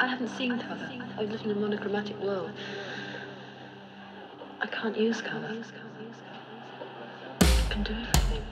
I haven't seen colour. I live in a monochromatic world. I can't use colour. I can do everything.